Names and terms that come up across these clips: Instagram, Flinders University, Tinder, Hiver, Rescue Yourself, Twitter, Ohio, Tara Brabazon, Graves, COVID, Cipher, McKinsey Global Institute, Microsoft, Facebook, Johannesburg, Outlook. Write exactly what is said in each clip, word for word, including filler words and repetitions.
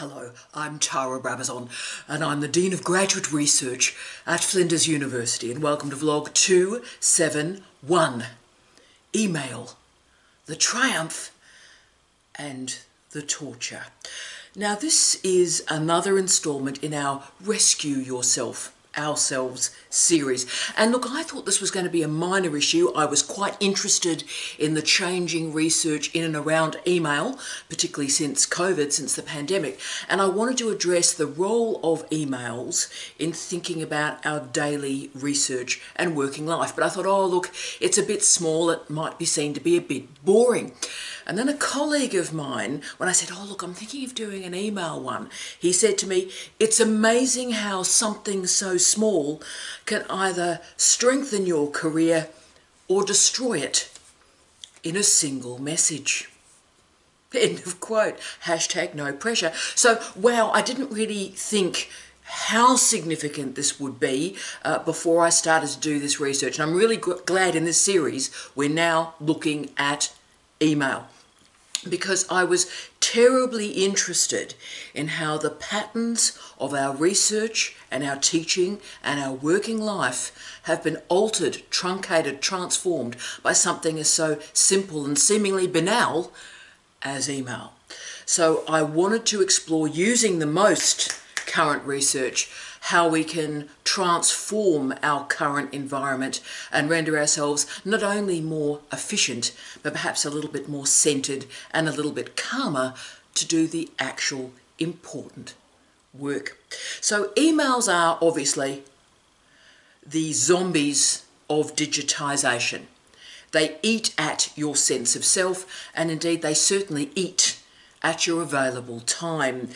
Hello, I'm Tara Brabazon, and I'm the Dean of Graduate Research at Flinders University, and welcome to vlog two seventy-one. Email, the triumph and the torture. Now this is another instalment in our Rescue Yourself, Ourselves series. And look, I thought this was going to be a minor issue. I was quite interested in the changing research in and around email, particularly since COVID, since the pandemic. And I wanted to address the role of emails in thinking about our daily research and working life. But I thought, oh, look, it's a bit small. It might be seen to be a bit boring. And then a colleague of mine, when I said, oh, look, I'm thinking of doing an email one, he said to me, it's amazing how something so small can either strengthen your career or destroy it in a single message. End of quote. Hashtag no pressure. So, wow, I didn't really think how significant this would be uh, before I started to do this research. And I'm really glad in this series we're now looking at email, because I was terribly interested in how the patterns of our research and our teaching and our working life have been altered, truncated, transformed by something as so simple and seemingly banal as email. So I wanted to explore, using the most current research, how we can transform our current environment and render ourselves not only more efficient, but perhaps a little bit more centered and a little bit calmer to do the actual important work. So emails are obviously the zombies of digitization. They eat at your sense of self, and indeed they certainly eat at your available time.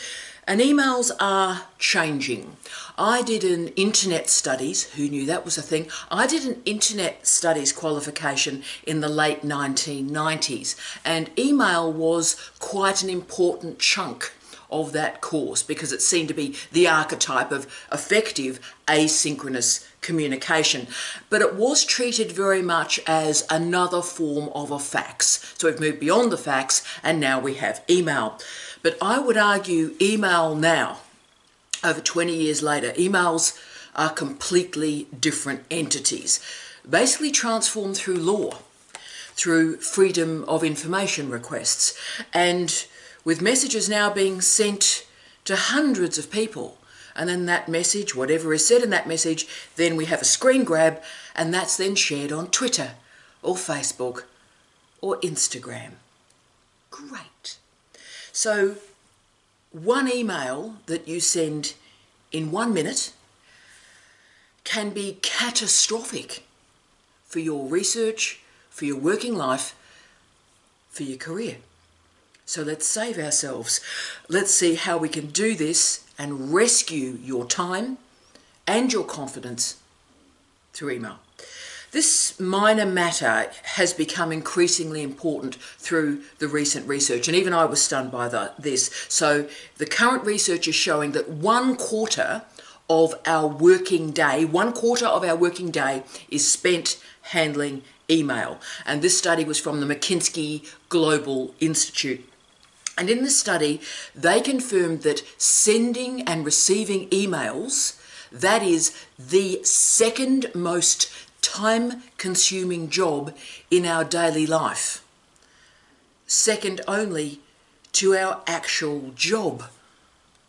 And emails are changing. I did an internet studies, who knew that was a thing? I did an internet studies qualification in the late nineteen nineties, and email was quite an important chunk of that course because it seemed to be the archetype of effective asynchronous communication. But it was treated very much as another form of a fax. So we've moved beyond the fax and now we have email. But I would argue email now, over twenty years later, emails are completely different entities, basically transformed through law, through freedom of information requests, and with messages now being sent to hundreds of people. And then that message, whatever is said in that message, then we have a screen grab, and that's then shared on Twitter or Facebook or Instagram. Great. So one email that you send in one minute can be catastrophic for your research, for your working life, for your career. So let's save ourselves. Let's see how we can do this and rescue your time and your confidence through email. This minor matter has become increasingly important through the recent research, and even I was stunned by the, this. So the current research is showing that one quarter of our working day, one quarter of our working day is spent handling email. And this study was from the McKinsey Global Institute. And in this study, they confirmed that sending and receiving emails, that is the second most time-consuming job in our daily life, second only to our actual job,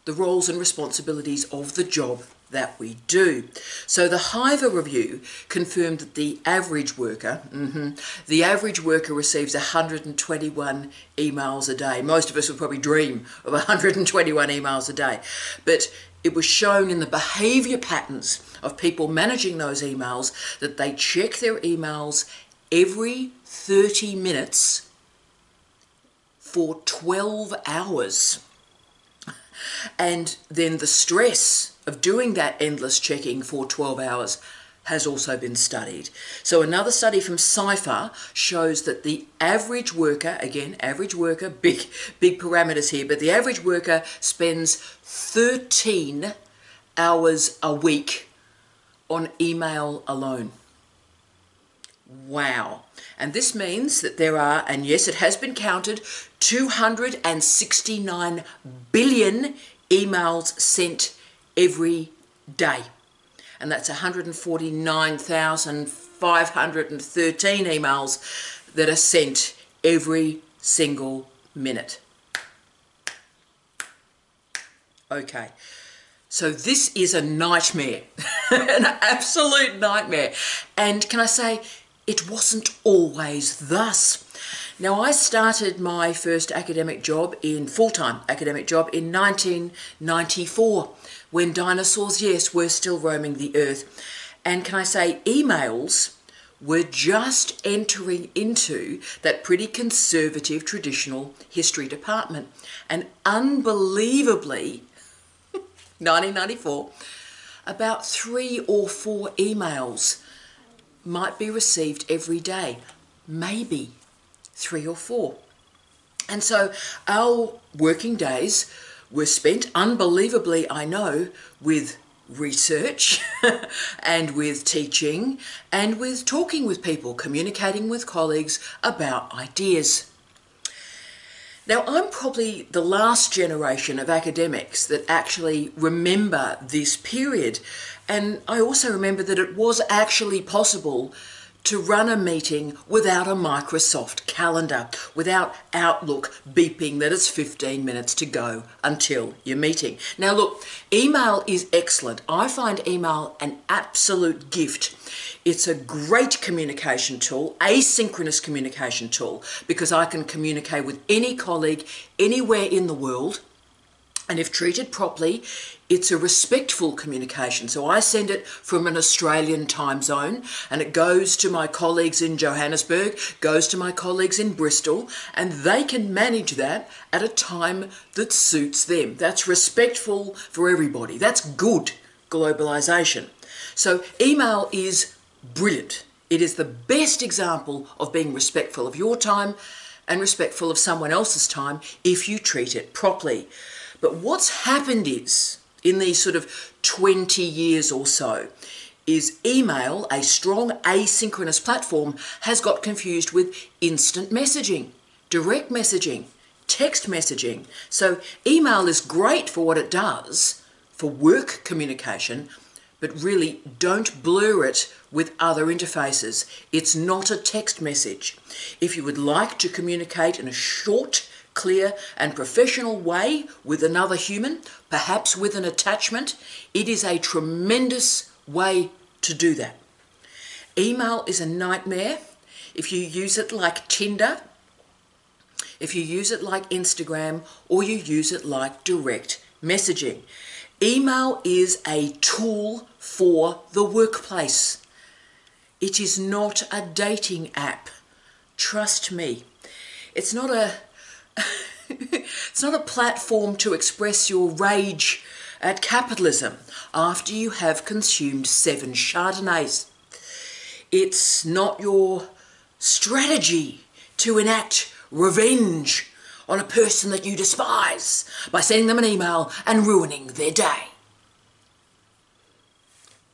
the roles and responsibilities of the job that we do. So the Hiver review confirmed that the average worker, mm-hmm, the average worker receives one hundred twenty-one emails a day. Most of us would probably dream of one hundred twenty-one emails a day, but it was shown in the behavior patterns of people managing those emails that they check their emails every thirty minutes for twelve hours. And then the stress of doing that endless checking for twelve hours has also been studied. So another study from Cipher shows that the average worker, again, average worker, big, big parameters here, but the average worker spends thirteen hours a week on email alone. Wow. And this means that there are, and yes, it has been counted, two hundred sixty-nine billion emails sent every day. And that's one hundred forty-nine thousand five hundred thirteen emails that are sent every single minute. Okay. So this is a nightmare, an absolute nightmare. And can I say, it wasn't always thus. Now, I started my first academic job in, full-time academic job in nineteen ninety-four, when dinosaurs, yes, were still roaming the earth. And can I say, emails were just entering into that pretty conservative traditional history department. And unbelievably, nineteen ninety-four, about three or four emails might be received every day, maybe three or four. And so our working days were spent, unbelievably, I know, with research and with teaching and with talking with people, communicating with colleagues about ideas. Now, I'm probably the last generation of academics that actually remember this period. And I also remember that it was actually possible to run a meeting without a Microsoft calendar, without Outlook beeping that it's fifteen minutes to go until your meeting. Now look, email is excellent. I find email an absolute gift. It's a great communication tool, asynchronous communication tool, because I can communicate with any colleague anywhere in the world. And if treated properly, it's a respectful communication. So I send it from an Australian time zone, and it goes to my colleagues in Johannesburg, goes to my colleagues in Bristol, and they can manage that at a time that suits them. That's respectful for everybody. That's good globalization. So email is brilliant. It is the best example of being respectful of your time and respectful of someone else's time if you treat it properly. But what's happened is, in these sort of twenty years or so, is email, a strong asynchronous platform, has got confused with instant messaging, direct messaging, text messaging. So email is great for what it does for work communication, but really don't blur it with other interfaces. It's not a text message. If you would like to communicate in a short, clear and professional way with another human, perhaps with an attachment, it is a tremendous way to do that. Email is a nightmare if you use it like Tinder, if you use it like Instagram, or you use it like direct messaging. Email is a tool for the workplace. It is not a dating app. Trust me. It's not a it's not a platform to express your rage at capitalism after you have consumed seven Chardonnays. It's not your strategy to enact revenge on a person that you despise by sending them an email and ruining their day.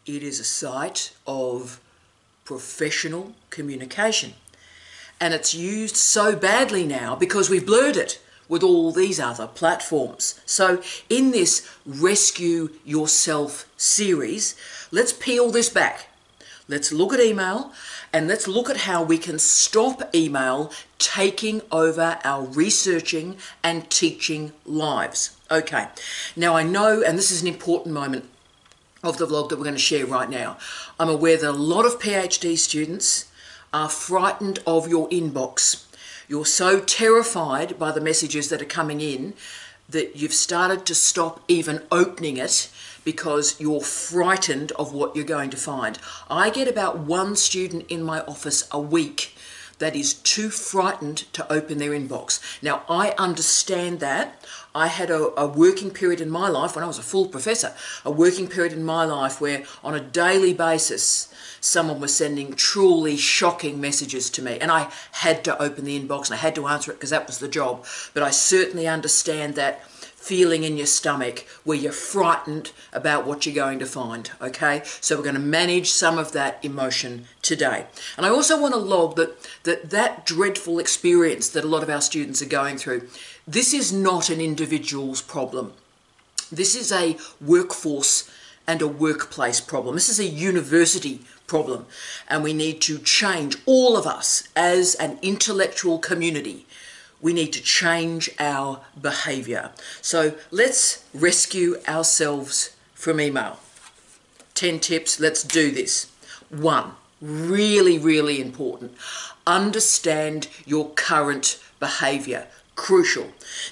It is a site of professional communication. And it's used so badly now because we've blurred it with all these other platforms. So in this Rescue Yourself series, let's peel this back. Let's look at email, and let's look at how we can stop email taking over our researching and teaching lives. Okay, now I know, and this is an important moment of the vlog that we're going to share right now. I'm aware that a lot of PhD students are frightened of your inbox. You're so terrified by the messages that are coming in that you've started to stop even opening it because you're frightened of what you're going to find. I get about one student in my office a week that is too frightened to open their inbox. Now, I understand that. I had a, a working period in my life when I was a full professor, a working period in my life where on a daily basis, someone was sending truly shocking messages to me, and I had to open the inbox and I had to answer it because that was the job. But I certainly understand that feeling in your stomach where you're frightened about what you're going to find, okay? So we're going to manage some of that emotion today. And I also want to log that that, that dreadful experience that a lot of our students are going through, this is not an individual's problem. This is a workforce and a workplace problem. This is a university problem, and we need to change, all of us as an intellectual community, we need to change our behavior. So let's rescue ourselves from email. ten tips, let's do this. One, really, really important. Understand your current behavior. Crucial.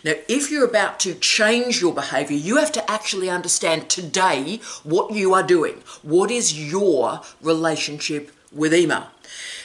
Now, if you're about to change your behavior, you have to actually understand today what you are doing. What is your relationship with email?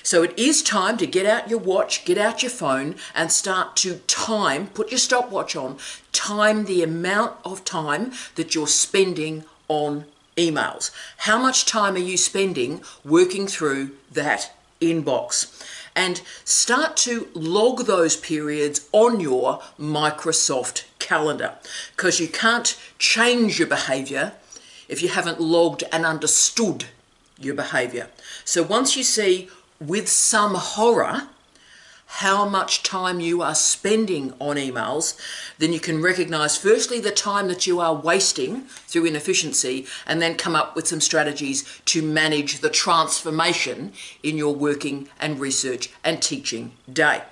So it is time to get out your watch, get out your phone, and start to time, put your stopwatch on, time the amount of time that you're spending on emails. How much time are you spending working through that inbox? And start to log those periods on your Microsoft calendar, because you can't change your behavior if you haven't logged and understood your behavior. So once you see with some horror how much time you are spending on emails, then you can recognize firstly the time that you are wasting through inefficiency, and then come up with some strategies to manage the transformation in your working and research and teaching day.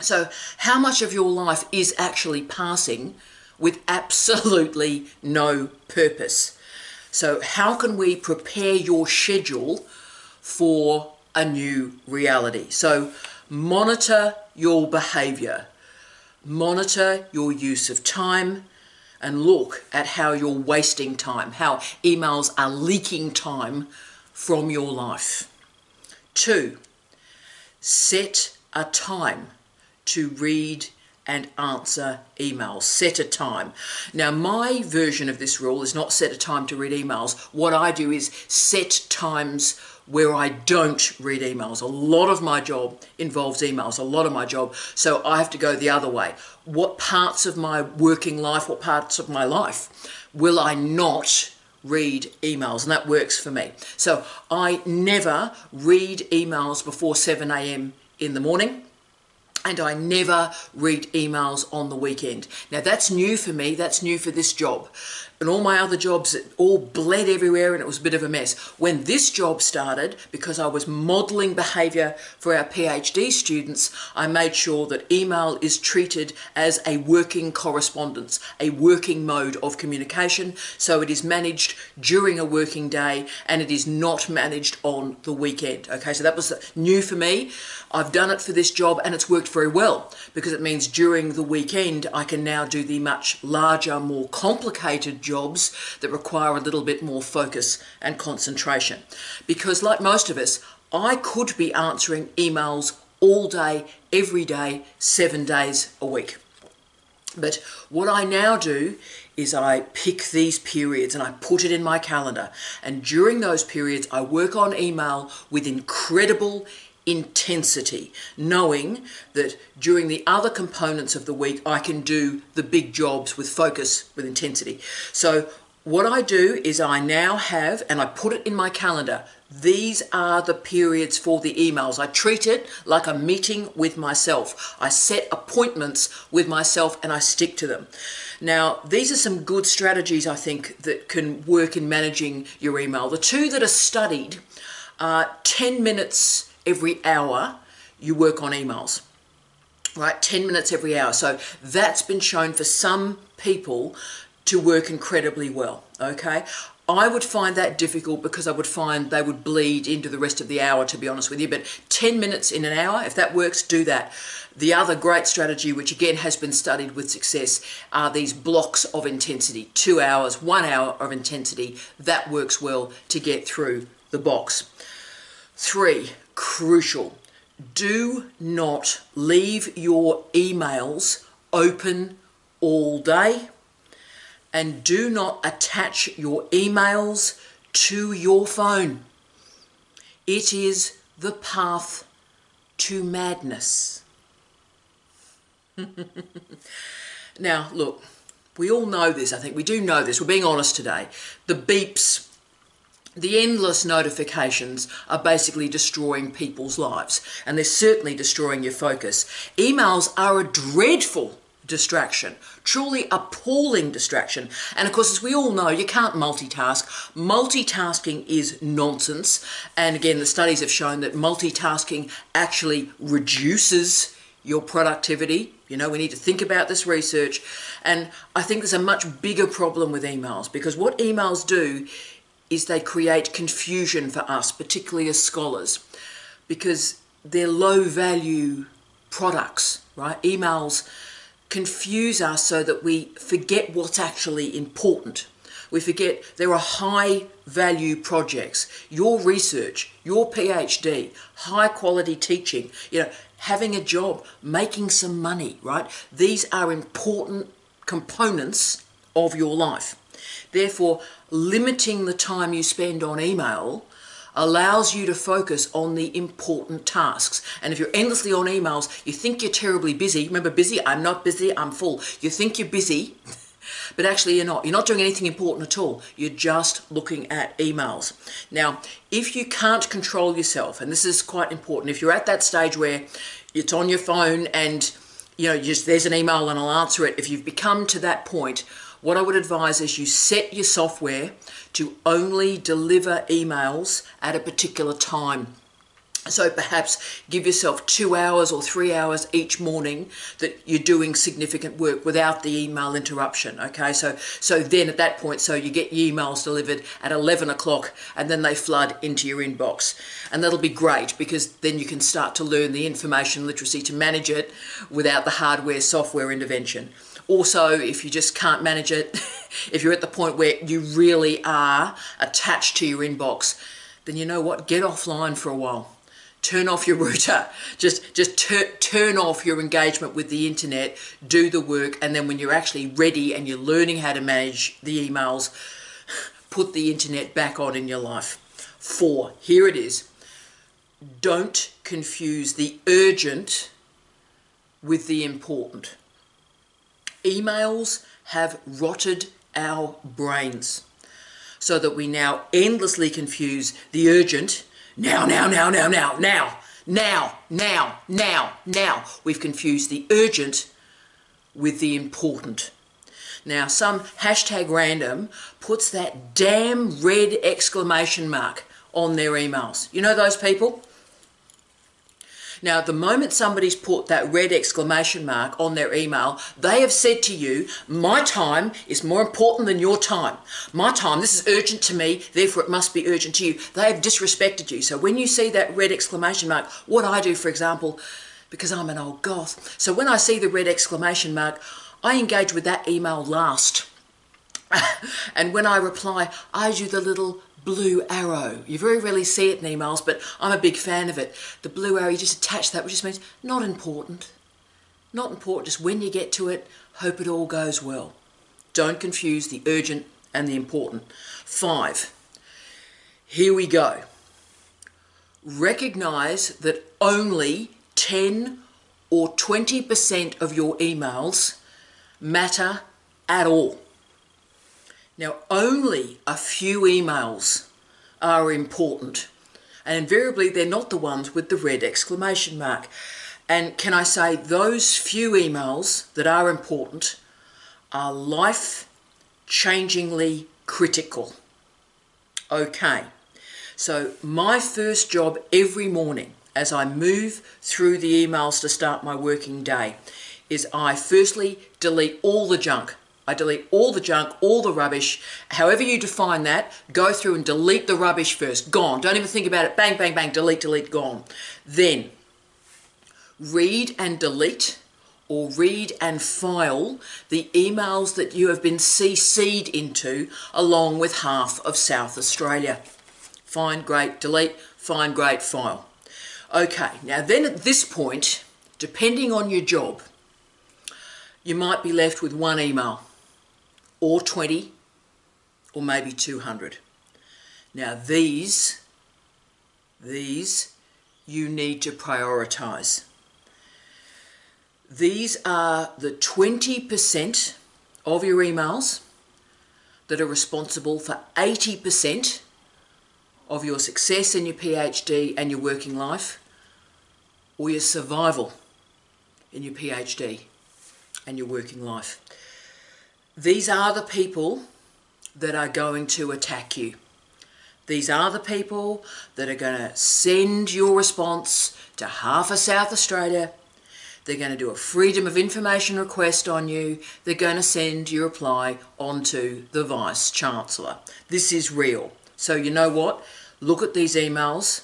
So how much of your life is actually passing with absolutely no purpose? So how can we prepare your schedule for a new reality? So monitor your behavior, monitor your use of time, and look at how you're wasting time, how emails are leaking time from your life. Two, set a time to read and answer emails. Set a time. Now, my version of this rule is not set a time to read emails. What I do is set times where I don't read emails. A lot of my job involves emails, a lot of my job, so I have to go the other way. What parts of my working life, what parts of my life will I not read emails? And that works for me. So I never read emails before seven A M in the morning, and I never read emails on the weekend. Now, that's new for me, that's new for this job. And all my other jobs, it all bled everywhere and it was a bit of a mess. When this job started, because I was modeling behavior for our PhD students, I made sure that email is treated as a working correspondence, a working mode of communication. So it is managed during a working day and it is not managed on the weekend. Okay, so that was new for me. I've done it for this job and it's worked very well, because it means during the weekend, I can now do the much larger, more complicated job jobs that require a little bit more focus and concentration. Because like most of us, I could be answering emails all day, every day, seven days a week. But what I now do is I pick these periods and I put it in my calendar. And during those periods, I work on email with incredible intensity, knowing that during the other components of the week, I can do the big jobs with focus, with intensity. So what I do is I now have, and I put it in my calendar, these are the periods for the emails. I treat it like a meeting with myself. I set appointments with myself and I stick to them. Now, these are some good strategies, I think, that can work in managing your email. The two that are studied are ten minutes every hour you work on emails, right? ten minutes every hour. So that's been shown for some people to work incredibly well, okay? I would find that difficult because I would find they would bleed into the rest of the hour, to be honest with you, but ten minutes in an hour, if that works, do that. The other great strategy, which again has been studied with success, are these blocks of intensity, two hours, one hour of intensity. That works well to get through the box. Three, crucial. Do not leave your emails open all day, and do not attach your emails to your phone. It is the path to madness. Now, look, We all know this, I think. We do know this. We're being honest today. The beeps, the endless notifications are basically destroying people's lives, and they're certainly destroying your focus. Emails are a dreadful distraction, truly appalling distraction. And of course, as we all know, you can't multitask. Multitasking is nonsense. And again, the studies have shown that multitasking actually reduces your productivity. You know, we need to think about this research. And I think there's a much bigger problem with emails, because what emails do is they create confusion for us, particularly as scholars, because they're low value products, right? Emails confuse us so that we forget what's actually important. We forget there are high value projects, your research, your PhD, high quality teaching, you know, having a job, making some money, right? These are important components of your life. Therefore, limiting the time you spend on email allows you to focus on the important tasks. And if you're endlessly on emails, you think you're terribly busy. Remember, busy, I'm not busy, I'm full. You think you're busy, but actually you're not. You're not doing anything important at all. You're just looking at emails. Now, if you can't control yourself, and this is quite important, if you're at that stage where it's on your phone and you know, just there's an email and I'll answer it, if you've become to that point, what I would advise is you set your software to only deliver emails at a particular time. So perhaps give yourself two hours or three hours each morning that you're doing significant work without the email interruption. Okay, so so then at that point, so you get your emails delivered at eleven o'clock and then they flood into your inbox. And that'll be great, because then you can start to learn the information literacy to manage it without the hardware software intervention. Also, if you just can't manage it, if you're at the point where you really are attached to your inbox, then you know what? Get offline for a while. Turn off your router. Just, just tur- turn off your engagement with the internet, do the work, and then when you're actually ready and you're learning how to manage the emails, put the internet back on in your life. Four, here it is. Don't confuse the urgent with the important. Emails have rotted our brains so that we now endlessly confuse the urgent, now, now, now, now, now, now, now, now, now, now. We've confused the urgent with the important. Now, some hashtag random puts that damn red exclamation mark on their emails. You know those people? Now, the moment somebody's put that red exclamation mark on their email, they have said to you, my time is more important than your time. My time, this is urgent to me, therefore it must be urgent to you. They have disrespected you. So when you see that red exclamation mark, what I do, for example, because I'm an old goth, so when I see the red exclamation mark, I engage with that email last. And when I reply, I do the little blue arrow. You very rarely see it in emails, but I'm a big fan of it. The blue arrow, you just attach that, which just means not important. Not important, just when you get to it, hope it all goes well. Don't confuse the urgent and the important. Five, here we go. Recognize that only ten or twenty percent of your emails matter at all. Now, only a few emails are important, and invariably they're not the ones with the red exclamation mark. And can I say, those few emails that are important are life-changingly critical. Okay, so my first job every morning as I move through the emails to start my working day is I firstly delete all the junk. I delete all the junk, all the rubbish, however you define that, go through and delete the rubbish first. Gone. Don't even think about it. Bang, bang, bang, delete, delete, gone. Then read and delete or read and file the emails that you have been C C'd into along with half of South Australia. Find, great, delete, find, great, file. Okay, now then at this point, depending on your job, you might be left with one email, or twenty, or maybe two hundred. Now these, these you need to prioritize. These are the twenty percent of your emails that are responsible for eighty percent of your success in your PhD and your working life, or your survival in your PhD and your working life. These are the people that are going to attack you. These are the people that are going to send your response to half of South Australia. They're going to do a Freedom of Information request on you. They're going to send your reply onto the Vice Chancellor. This is real. So you know what? Look at these emails.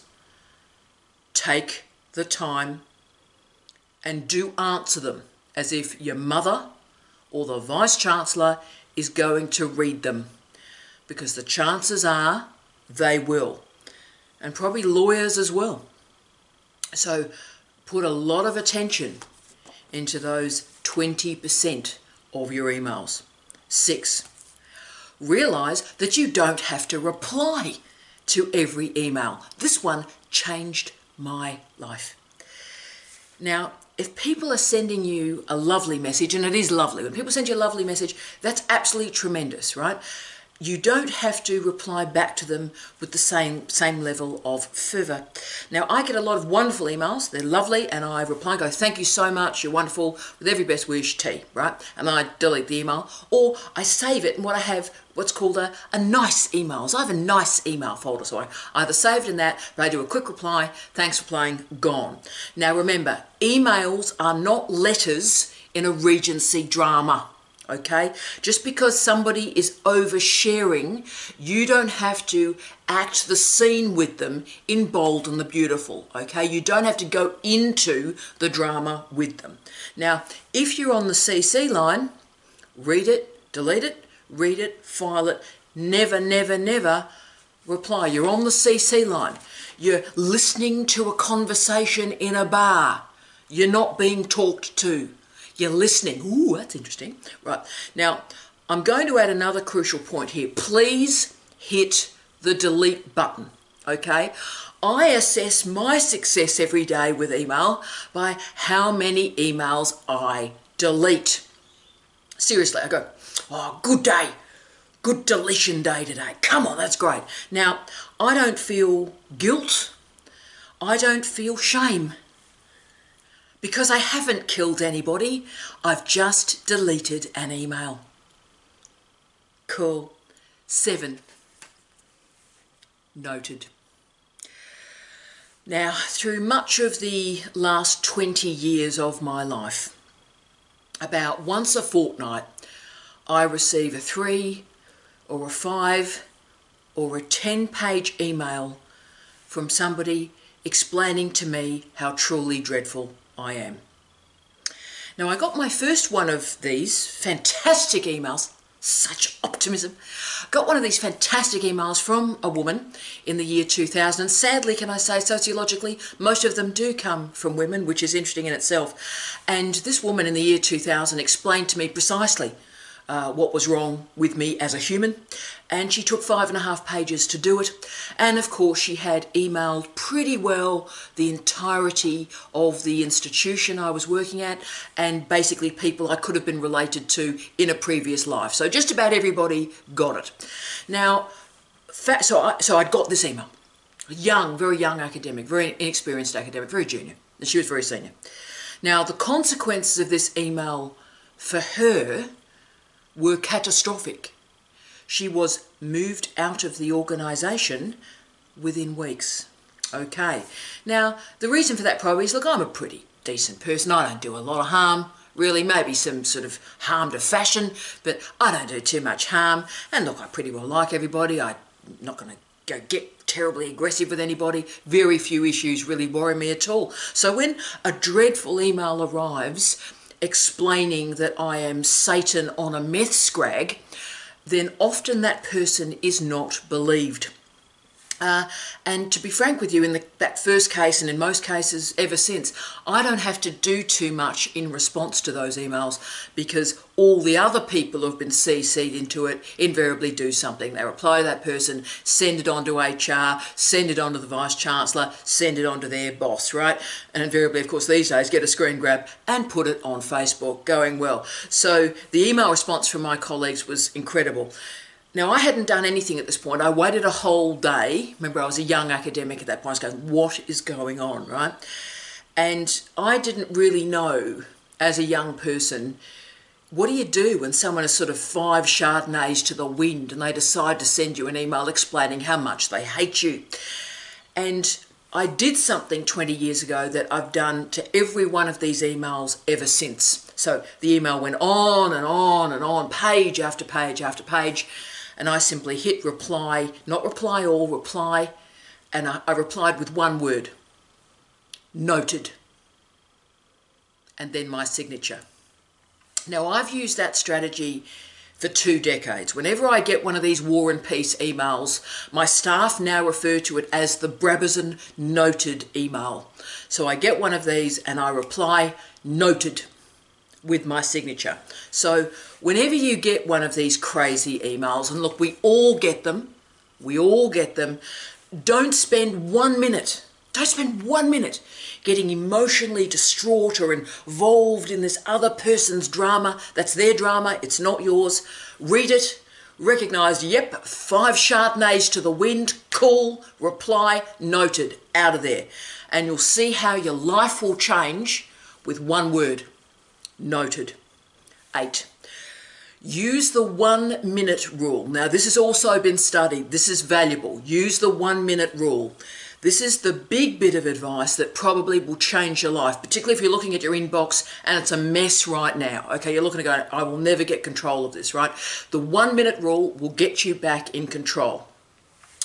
Take the time and do answer them as if your mother or the Vice Chancellor is going to read them, because the chances are they will, and probably lawyers as well. So put a lot of attention into those twenty percent of your emails. Six, realize that you don't have to reply to every email. This one changed my life. Now, if people are sending you a lovely message, and it is lovely, when people send you a lovely message, that's absolutely tremendous, right? You don't have to reply back to them with the same same level of fervour. Now, I get a lot of wonderful emails. They're lovely, and I reply and go, thank you so much, you're wonderful, with every best wish, T, right? And I delete the email, or I save it in what I have, what's called a, a nice email. So I have a nice email folder, so I either save it in that, but I do a quick reply, thanks for playing, gone. Now, remember, emails are not letters in a Regency drama. Okay, just because somebody is oversharing, you don't have to act the scene with them in Bold and the Beautiful. Okay, you don't have to go into the drama with them. Now, if you're on the C C line, read it, delete it, read it, file it, never, never, never reply. You're on the C C line. You're listening to a conversation in a bar. You're not being talked to. You're listening. Ooh, that's interesting. Right. Now, I'm going to add another crucial point here. Please hit the delete button, okay? I assess my success every day with email by how many emails I delete. Seriously, I go, oh, good day. Good deletion day today. Come on, that's great. Now, I don't feel guilt. I don't feel shame. Because I haven't killed anybody, I've just deleted an email. Cool. Seven. Noted. Now, through much of the last twenty years of my life, about once a fortnight, I receive a three or a five or a ten page email from somebody explaining to me how truly dreadful I am. Now, I got my first one of these fantastic emails, such optimism, got one of these fantastic emails from a woman in the year two thousand, and sadly, can I say, sociologically, most of them do come from women, which is interesting in itself. And this woman in the year two thousand explained to me precisely Uh, what was wrong with me as a human, and she took five and a half pages to do it, and of course she had emailed pretty well the entirety of the institution I was working at, and basically people I could have been related to in a previous life. So just about everybody got it. Now, fa so, I, so I'd got this email. A young, very young academic, very inexperienced academic, very junior, and she was very senior. Now, the consequences of this email for her were catastrophic. She was moved out of the organisation within weeks. Okay, now the reason for that probably is, look, I'm a pretty decent person. I don't do a lot of harm, really, maybe some sort of harm to fashion, but I don't do too much harm. And look, I pretty well like everybody. I'm not going to go get terribly aggressive with anybody. Very few issues really worry me at all. So when a dreadful email arrives explaining that I am Satan on a meth scrag, then often that person is not believed. Uh, and to be frank with you, in the, that first case, and in most cases ever since, I don't have to do too much in response to those emails, because all the other people who have been C C'd into it invariably do something. They reply to that person, send it on to H R, send it on to the Vice-Chancellor, send it on to their boss, right? And invariably, of course, these days, get a screen grab and put it on Facebook, going well. So the email response from my colleagues was incredible. Now, I hadn't done anything at this point. I waited a whole day. Remember, I was a young academic at that point. I was going, what is going on, right? And I didn't really know, as a young person, what do you do when someone is sort of five Chardonnays to the wind and they decide to send you an email explaining how much they hate you? And I did something twenty years ago that I've done to every one of these emails ever since. So the email went on and on and on, page after page after page. And I simply hit reply, not reply all, reply, and I, I replied with one word, noted, and then my signature. Now, I've used that strategy for two decades. Whenever I get one of these War and Peace emails, my staff now refer to it as the Brabazon noted email. So I get one of these and I reply, noted, with my signature. So whenever you get one of these crazy emails, and look, we all get them, we all get them, don't spend one minute, don't spend one minute getting emotionally distraught or involved in this other person's drama. That's their drama, it's not yours. Read it, recognize, yep, five Chardonnays to the wind, cool, reply, noted, out of there. And you'll see how your life will change with one word. Noted. Eight, use the one minute rule. Now, this has also been studied. This is valuable. Use the one minute rule. This is the big bit of advice that probably will change your life, particularly if you're looking at your inbox and it's a mess right now. Okay, you're looking to go, I will never get control of this, right? The one minute rule will get you back in control.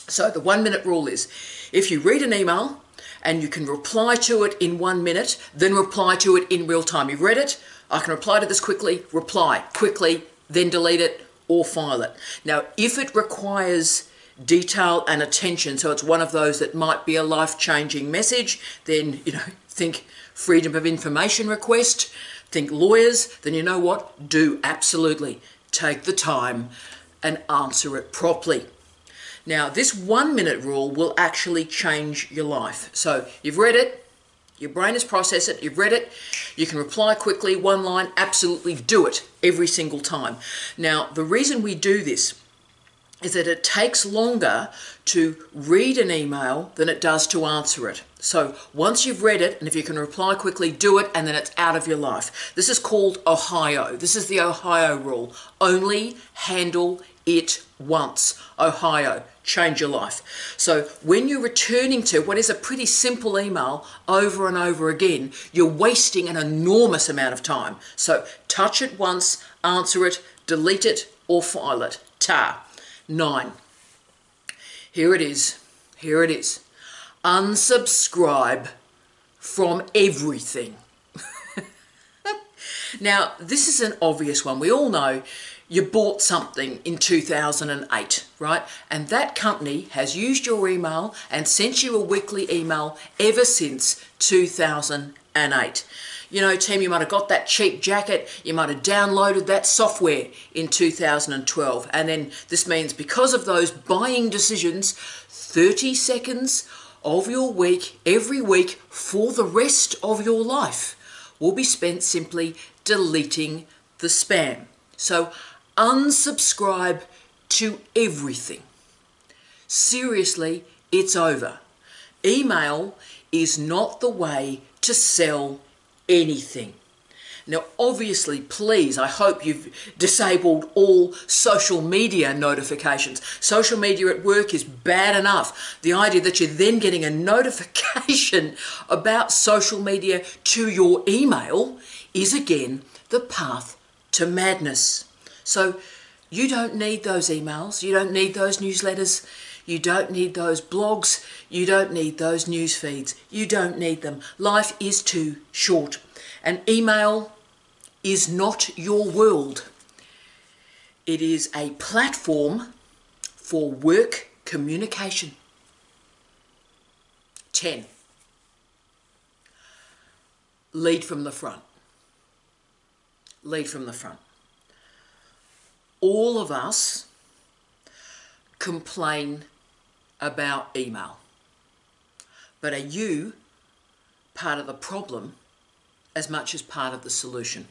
So the one minute rule is, if you read an email and you can reply to it in one minute, then reply to it in real time. You've read it, I can reply to this quickly, reply quickly, then delete it or file it. Now, if it requires detail and attention, so it's one of those that might be a life-changing message, then, you know, think freedom of information request, think lawyers, then you know what? Do absolutely take the time and answer it properly. Now, this one-minute rule will actually change your life. So you've read it, your brain has processed it, you've read it, you can reply quickly, one line, absolutely do it every single time. Now, the reason we do this is that it takes longer to read an email than it does to answer it. So once you've read it, and if you can reply quickly, do it, and then it's out of your life. This is called Ohio. This is the Ohio rule. Only handle it once. Ohio. Change your life. So when you're returning to what is a pretty simple email over and over again, you're wasting an enormous amount of time. So touch it once, answer it, delete it, or file it. Tar. Nine. Here it is. Here it is. Unsubscribe from everything. Now, this is an obvious one. We all know you bought something in two thousand eight, right? And that company has used your email and sent you a weekly email ever since two thousand eight. You know, team, you might have got that cheap jacket, you might have downloaded that software in two thousand twelve. And then this means because of those buying decisions, thirty seconds of your week, every week, for the rest of your life will be spent simply deleting the spam. So, unsubscribe to everything. Seriously, it's over. Email is not the way to sell anything. Now, obviously, please, I hope you've disabled all social media notifications. Social media at work is bad enough. The idea that you're then getting a notification about social media to your email is, again, the path to madness. So you don't need those emails, you don't need those newsletters, you don't need those blogs, you don't need those news feeds, you don't need them. Life is too short. And email is not your world. It is a platform for work communication. ten. Lead from the front. Lead from the front. All of us complain about email. But are you part of the problem as much as part of the solution?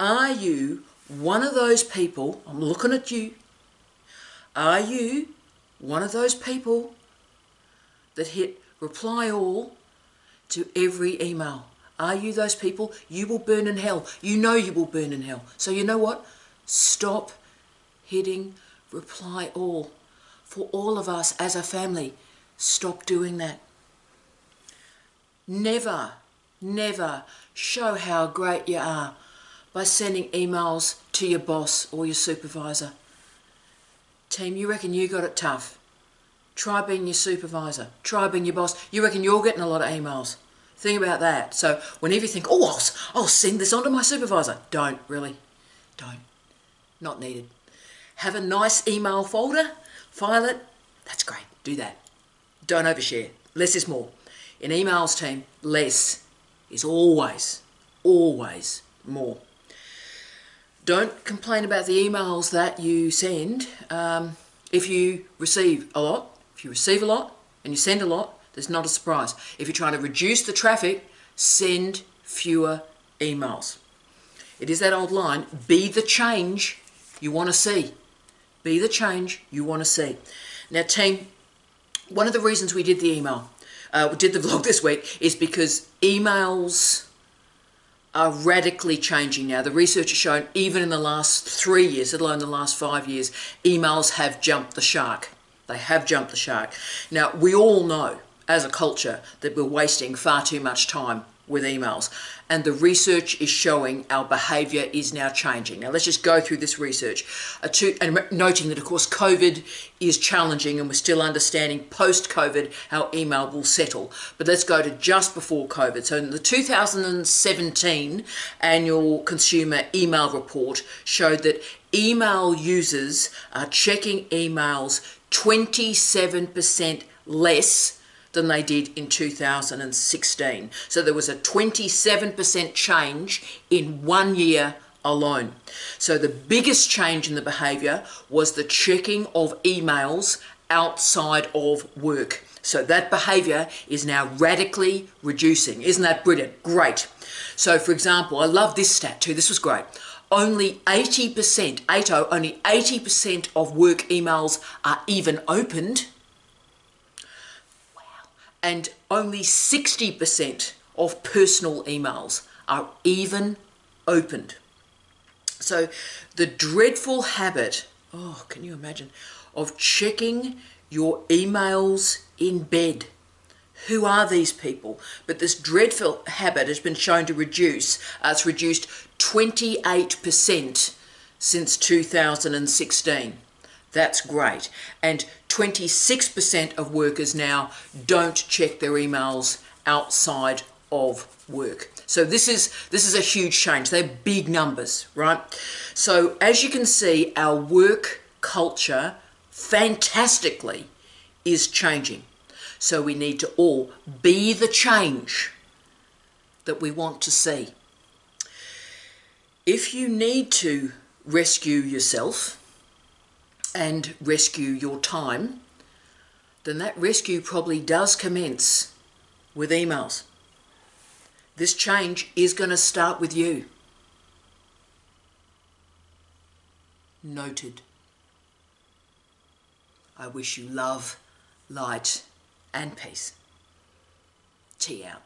Are you one of those people, I'm looking at you, are you one of those people that hit reply all to every email? Are you those people? You will burn in hell. You know you will burn in hell. So you know what? Stop hitting reply all. For all of us as a family, stop doing that. Never, never show how great you are by sending emails to your boss or your supervisor. Team, you reckon you got it tough? Try being your supervisor. Try being your boss. You reckon you're getting a lot of emails? Think about that. So whenever you think, oh, I'll, I'll send this on to my supervisor. Don't, really. Don't. Not needed. Have a nice email folder. File it. That's great. Do that. Don't overshare. Less is more. In emails, team, less is always, always more. Don't complain about the emails that you send. Um, if you receive a lot, if you receive a lot and you send a lot, there's not a surprise. If you're trying to reduce the traffic, send fewer emails. It is that old line, be the change you want to see. Be the change you want to see. Now, team, one of the reasons we did the email, uh, we did the vlog this week, is because emails are radically changing now. The research has shown even in the last three years, let alone the last five years, emails have jumped the shark. They have jumped the shark. Now, we all know as a culture that we're wasting far too much time with emails. And the research is showing our behaviour is now changing. Now, let's just go through this research. Uh, to, and noting that, of course, COVID is challenging and we're still understanding post-COVID how email will settle. But let's go to just before COVID. So in the two thousand seventeen annual consumer email report showed that email users are checking emails twenty-seven percent less than they did in two thousand sixteen. So there was a twenty-seven percent change in one year alone. So the biggest change in the behaviour was the checking of emails outside of work. So that behaviour is now radically reducing. Isn't that brilliant? Great. So for example, I love this stat too. This was great. Only eighty percent, eighty, only eighty percent of work emails are even opened. And only sixty percent of personal emails are even opened. So the dreadful habit, oh, can you imagine, of checking your emails in bed. Who are these people? But this dreadful habit has been shown to reduce. Uh, it's reduced twenty-eight percent since two thousand sixteen. That's great. And twenty-six percent of workers now don't check their emails outside of work. So this is, this is a huge change. They're big numbers, right? So as you can see, our work culture fantastically is changing. So we need to all be the change that we want to see. If you need to rescue yourself and rescue your time, then that rescue probably does commence with emails. This change is going to start with you. Noted. I wish you love, light, and peace. Tea out.